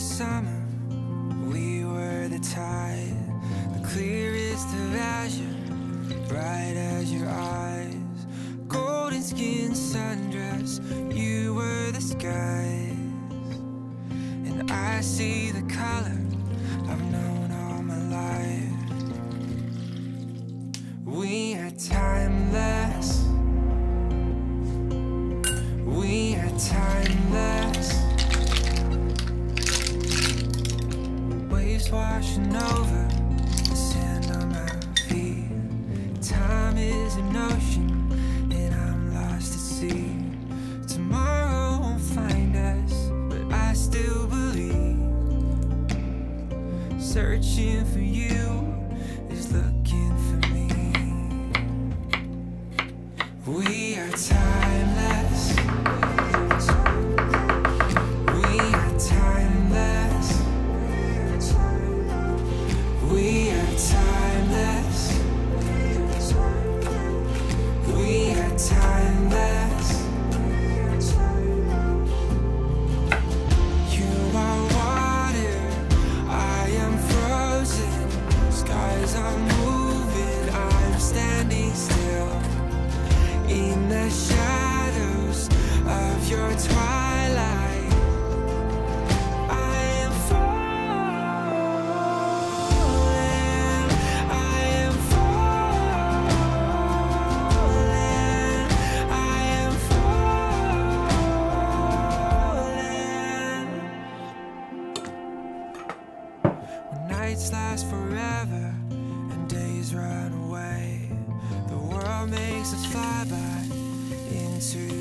summer, we were the tide, the clearest of azure, bright as your eyes. Golden skin sundress, you were the skies. And I see the color I've known all my life. We are timeless. We are timeless. Waves washing over the sand on my feet. Time is an ocean and I'm lost at sea. Tomorrow won't find us, but I still believe. Searching for you is looking for me. We are timeless. We are timeless. We are timeless. We are timeless. You are water, I am frozen. Skies are moving, I'm standing still. In the shadows of your twilight, I am falling. When nights last forever and days run away, the world makes us fly by into